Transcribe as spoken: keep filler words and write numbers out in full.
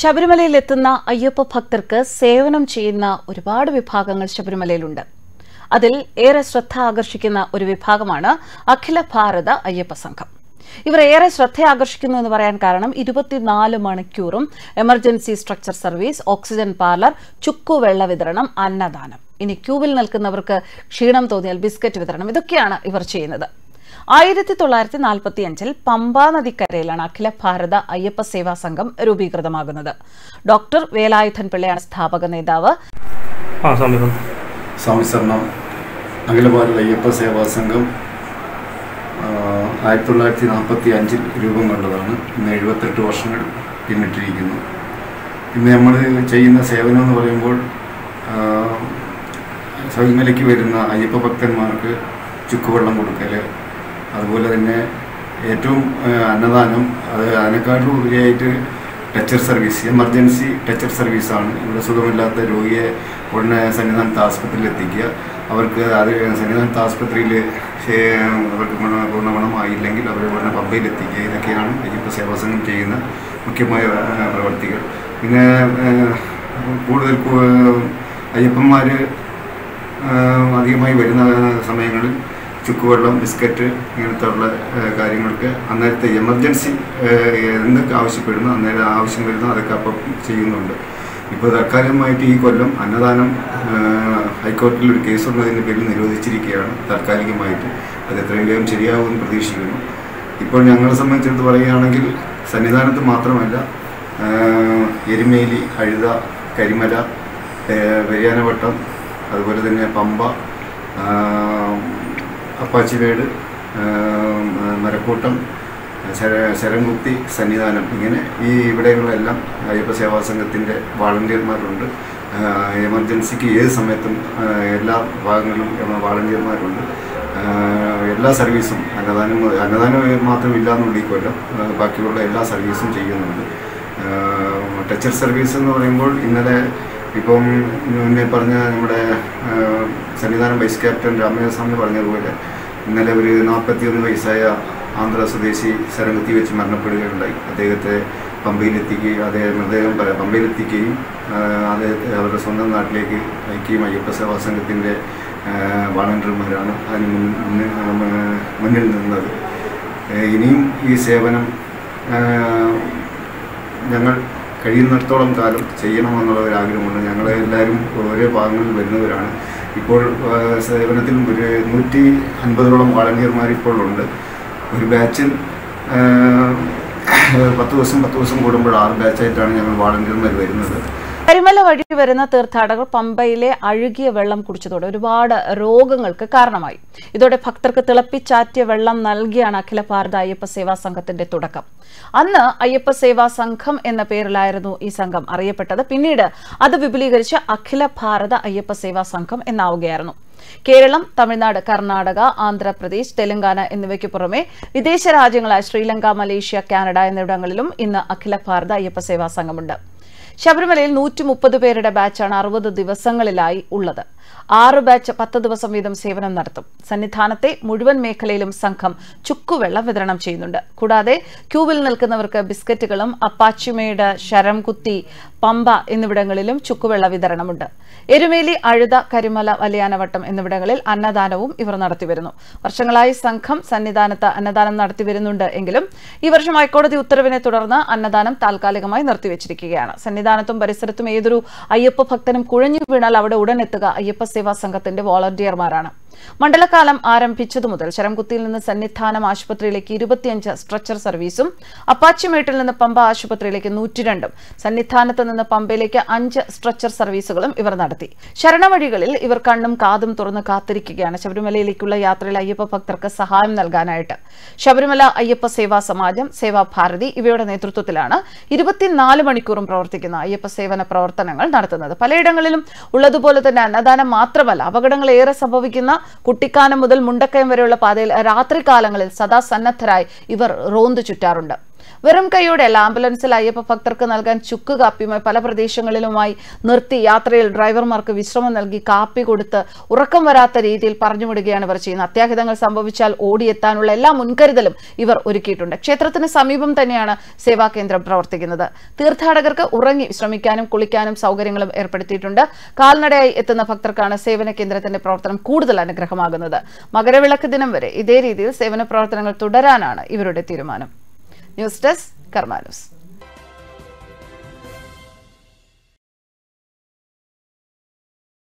ശബരിമലയിൽ എത്തുന്ന അയ്യപ്പ ഭക്തർക്ക് സേവനം ചെയ്യുന്ന ഒരുപാട് വിഭാഗങ്ങൾ ശബരിമലയിലുണ്ട്. അതിൽ ഏറെ ശ്രദ്ധ ആകർഷിക്കുന്ന ഒരു വിഭാഗമാണ് അഖില ഭാരത അയ്യപ്പസംഘം. ഇവർ ഏറെ ശ്രദ്ധ ആകർഷിക്കുന്നു എന്ന് പറയാൻ കാരണം ഇരുപത്തിനാല് മണിക്കൂറും emergency stretcher service, oxygen parlour, ചുക്കുവെള്ള വിതരണം, അന്നദാനം, ഇനി ക്യൂവിൽ നിൽക്കുന്നവർക്ക് ക്ഷീണം തോന്നിയാൽ ബിസ്ക്കറ്റ് വിതരണം, ഇതൊക്കെയാണ് ഇവർ ചെയ്യുന്നത്. ആയിരത്തി തൊള്ളായിരത്തി നാൽപ്പത്തി അഞ്ചിൽ പമ്പാ നദിക്കരയിലാണ് അഖില ഭാരത അയ്യപ്പ സേവാ സംഘം രൂപീകൃതമാകുന്നത്. ഡോക്ടർ വേലായുധൻ പിള്ളയാണ് സ്ഥാപക നേതാവ്. സംസരണം അഖില ഭാരത അയ്യപ്പ സേവാ സംഘം ആയിരത്തി തൊള്ളായിരത്തി നാൽപ്പത്തി അഞ്ചിൽ രൂപം കൊണ്ടതാണ്. ഇന്ന് എഴുപത്തെട്ട് വർഷങ്ങൾ പിന്നിട്ടിരിക്കുന്നു. ഇന്ന് നമ്മൾ ചെയ്യുന്ന സേവനം എന്ന് പറയുമ്പോൾ ശബരിമലയ്ക്ക് വരുന്ന അയ്യപ്പ ഭക്തന്മാർക്ക് ചുക്കുവെള്ളം കൊടുക്കൽ, അതുപോലെ തന്നെ ഏറ്റവും അന്നദാനം, അത് അതിനെക്കാട്ടിലും ഉപരിയായിട്ട് ടച്ചർ സർവീസ്, എമർജൻസി ടച്ചർ സർവീസാണ്. ഇവിടെ സുഖമില്ലാത്ത രോഗിയെ ഉടനെ സന്നിധാനത്ത് ആസ്പത്രിയിൽ എത്തിക്കുക, അവർക്ക് അത് സന്നിധാനത്ത് ആസ്പത്രിയിൽ അവർക്ക് ഗുണഗുണമായില്ലെങ്കിൽ അവർ ഉടനെ പമ്പയിൽ എത്തിക്കുക. ഇതൊക്കെയാണ് അയ്യപ്പ സേവാസംഘം ചെയ്യുന്ന മുഖ്യമായ പ്രവർത്തികൾ. പിന്നെ കൂടുതൽ അയ്യപ്പന്മാർ അധികമായി വരുന്ന സമയങ്ങളിൽ ചുക്കുവെള്ളം, ബിസ്ക്കറ്റ്, ഇങ്ങനത്തെ ഉള്ള കാര്യങ്ങൾക്ക് അന്നേരത്തെ എമർജൻസി എന്തൊക്കെ ആവശ്യപ്പെടുന്നു, അന്നേരം ആവശ്യം വരുന്നു, അതൊക്കെ അപ്പം ചെയ്യുന്നുണ്ട്. ഇപ്പോൾ താൽക്കാലികമായിട്ട് ഈ കൊല്ലം അന്നദാനം ഹൈക്കോടതിയിൽ ഒരു കേസ് ഉള്ളതിൻ്റെ പേരിൽ നിരോധിച്ചിരിക്കുകയാണ് താൽക്കാലികമായിട്ട്. അത് എത്രയും വേഗം ശരിയാവുമെന്ന് പ്രതീക്ഷിക്കുന്നു. ഇപ്പോൾ ഞങ്ങളെ സംബന്ധിച്ചിടത്ത് പറയുകയാണെങ്കിൽ സന്നിധാനത്ത് മാത്രമല്ല, എരുമേലി, അഴുത, കരിമല, പെരിയാനവട്ടം, അതുപോലെ തന്നെ പമ്പ, അപ്പാച്ചിമേട്, മരക്കൂട്ടം, ശരംകുത്തി, സന്നിധാനം, ഇങ്ങനെ ഈ ഇവിടെയുള്ളെല്ലാം അയ്യപ്പ സേവാ സംഘത്തിൻ്റെ വാളണ്ടിയർമാരുണ്ട്. എമർജൻസിക്ക് ഏത് സമയത്തും എല്ലാ ഭാഗങ്ങളിലും വാളണ്ടിയർമാരുണ്ട്. എല്ലാ സർവീസും അന്നദാനം അന്നദാനം മാത്രം ഇല്ലാന്നുണ്ട് ഈ കൊല്ലം, ബാക്കിയുള്ള എല്ലാ സർവീസും ചെയ്യുന്നുണ്ട്. ടച്ചർ സർവീസ് എന്ന് പറയുമ്പോൾ ഇന്നലെ ഇപ്പം മുന്നേ പറഞ്ഞ നമ്മുടെ സന്നിധാനം വൈസ് ക്യാപ്റ്റൻ രാമേന്ദ്രസ്വാമി പറഞ്ഞതുപോലെ ഇന്നലെ ഒരു നാൽപ്പത്തിയൊന്ന് വയസ്സായ ആന്ധ്ര സ്വദേശി ശരംകുത്തി വെച്ച് മരണപ്പെടുകയുണ്ടായി. അദ്ദേഹത്തെ പമ്പയിലെത്തിക്കുകയും അദ്ദേഹം മൃതദേഹം പമ്പയിലെത്തിക്കുകയും അദ്ദേഹത്തെ അവരുടെ സ്വന്തം നാട്ടിലേക്ക് അയക്കുകയും അയ്യപ്പ സേവാ സംഘത്തിൻ്റെ വളണ്ടിയർമാരാണ് അതിന് മുന്നിൽ മുന്നിൽ നിന്നത്. ഇനിയും ഈ സേവനം ഞങ്ങൾ കഴിയുന്നിടത്തോളം കാലം ചെയ്യണമെന്നുള്ള ഒരു ആഗ്രഹമുണ്ട്. ഞങ്ങൾ എല്ലാവരും ഓരോ ഭാഗങ്ങളിൽ വരുന്നവരാണ്. ഇപ്പോൾ സേവനത്തിൽ ഒരു നൂറ്റി അൻപതോളം വാളണ്ടിയർമാർ ഇപ്പോൾ ഉണ്ട്. ഒരു ബാച്ചിൽ പത്ത് ദിവസം പത്ത് ദിവസം കൂടുമ്പോൾ ആറ് ബാച്ചായിട്ടാണ് ഞങ്ങൾ വാളണ്ടിയർമാർ വരുന്നത്. കരിമല വഴി വരുന്ന തീർത്ഥാടകർ പമ്പയിലെ അഴുകിയ വെള്ളം കുടിച്ചതോടെ ഒരുപാട് രോഗങ്ങൾക്ക് കാരണമായി. ഇതോടെ ഭക്തർക്ക് തിളപ്പിച്ചാറ്റിയ വെള്ളം നൽകിയാണ് അഖില ഭാരത അയ്യപ്പ സേവാ സംഘത്തിന്റെ തുടക്കം. അന്ന് അയ്യപ്പ സേവാ സംഘം എന്ന പേരിലായിരുന്നു ഈ സംഘം അറിയപ്പെട്ടത്. പിന്നീട് അത് വിപുലീകരിച്ച് അഖില ഭാരത അയ്യപ്പ സേവാ സംഘം എന്നാവുകയായിരുന്നു. കേരളം, തമിഴ്നാട്, കർണാടക, ആന്ധ്രാപ്രദേശ്, തെലങ്കാന എന്നിവയ്ക്ക് പുറമെ വിദേശ രാജ്യങ്ങളായ ശ്രീലങ്ക, മലേഷ്യ, കാനഡ എന്നിവിടങ്ങളിലും ഇന്ന് അഖില ഭാരത അയ്യപ്പ സേവാ സംഘമുണ്ട്. ശബരിമലയിൽ നൂറ്റി മുപ്പത് പേരുടെ ബാച്ചാണ് അറുപത് ദിവസങ്ങളിലായി ഉള്ളത്. ആറ് ബാച്ച് പത്ത് ദിവസം വീതം സേവനം നടത്തും. സന്നിധാനത്തെ മുഴുവൻ മേഖലയിലും സംഘം ചുക്കുവെള്ളം വിതരണം ചെയ്യുന്നുണ്ട്. കൂടാതെ ക്യൂവിൽ നിൽക്കുന്നവർക്ക് ബിസ്ക്കറ്റുകളും അപ്പാച്ചിമേട്, ശരംകുത്തി, പമ്പ എന്നിവിടങ്ങളിലും ചുക്കുവെള്ള വിതരണമുണ്ട്. എരുമേലി, അഴുത, കരിമല, വലിയാനവട്ടം എന്നിവിടങ്ങളിൽ അന്നദാനവും ഇവർ നടത്തിവരുന്നു. വർഷങ്ങളായി സംഘം സന്നിധാനത്ത് അന്നദാനം നടത്തിവരുന്നുണ്ട്. എങ്കിലും ഈ വർഷം ഹൈക്കോടതി ഉത്തരവിനെ തുടർന്ന് അന്നദാനം താൽക്കാലികമായി നിർത്തിവെച്ചിരിക്കുകയാണ്. സന്നിധാനത്തും പരിസരത്തും ഏതൊരു അയ്യപ്പ ഭക്തനും കുഴഞ്ഞു വീണാൽ അവിടെ ഉടനെത്തുക അയ്യപ്പ സേവാ സംഘത്തിന്റെ വോളണ്ടിയർമാരാണ്. മണ്ഡലകാലം ആരംഭിച്ചതു മുതൽ ശരംകുത്തിയിൽ നിന്ന് സന്നിധാനം ആശുപത്രിയിലേക്ക് ഇരുപത്തിയഞ്ച് സ്ട്രെച്ചർ സർവീസും അപ്പാച്ചിമേട്ടിൽ നിന്ന് പമ്പ ആശുപത്രിയിലേക്ക് നൂറ്റിരണ്ടും സന്നിധാനത്ത് നിന്ന് പമ്പയിലേക്ക് അഞ്ച് സ്ട്രെച്ചർ സർവീസുകളും ഇവർ നടത്തി. ശരണവഴികളിൽ ഇവർ കണ്ണും കാതും തുറന്ന് കാത്തിരിക്കുകയാണ് ശബരിമലയിലേക്കുള്ള യാത്രയിൽ അയ്യപ്പ ഭക്തർക്ക് സഹായം നൽകാനായിട്ട്. ശബരിമല അയ്യപ്പ സേവാ സമാജം, സേവാഭാരതി ഇവയുടെ നേതൃത്വത്തിലാണ് ഇരുപത്തിനാല് മണിക്കൂറും പ്രവർത്തിക്കുന്ന അയ്യപ്പ സേവന പ്രവർത്തനങ്ങൾ നടത്തുന്നത്. പലയിടങ്ങളിലും ഉള്ളതുപോലെ തന്നെ അന്നദാനം മാത്രമല്ല, അപകടങ്ങൾ ഏറെ സംഭവിക്കുന്ന കുട്ടിക്കാനം മുതൽ മുണ്ടക്കയം വരെയുള്ള പാതയിൽ രാത്രികാലങ്ങളിൽ സദാ സന്നദ്ധരായി ഇവർ റോന്തു ചുറ്റാറുണ്ട്. വെറും കൈയോടെ ആംബുലൻസിൽ അയ്യപ്പ ഭക്തർക്ക് നൽകാൻ ചുക്ക് കാപ്പിയുമായി പല പ്രദേശങ്ങളിലുമായി നിർത്തി യാത്രയിൽ ഡ്രൈവർമാർക്ക് വിശ്രമം നൽകി കാപ്പി കൊടുത്ത് ഉറക്കം വരാത്ത രീതിയിൽ പറഞ്ഞുവിടുകയാണ് ഇവർ ചെയ്യുന്നത്. അത്യാഹിതങ്ങൾ സംഭവിച്ചാൽ ഓടിയെത്താനുള്ള എല്ലാ മുൻകരുതലും ഇവർ ഒരുക്കിയിട്ടുണ്ട്. ക്ഷേത്രത്തിന് സമീപം തന്നെയാണ് സേവാകേന്ദ്രം പ്രവർത്തിക്കുന്നത്. തീർത്ഥാടകർക്ക് ഉറങ്ങി വിശ്രമിക്കാനും കുളിക്കാനും സൗകര്യങ്ങളും ഏർപ്പെടുത്തിയിട്ടുണ്ട്. കാൽനടയായി എത്തുന്ന ഭക്തർക്കാണ് സേവന കേന്ദ്രത്തിന്റെ പ്രവർത്തനം കൂടുതൽ അനുഗ്രഹമാകുന്നത്. മകരവിളക്ക് ദിനം വരെ ഇതേ രീതിയിൽ സേവന പ്രവർത്തനങ്ങൾ തുടരാനാണ് ഇവരുടെ തീരുമാനം. News desk കർമാനൂസ്.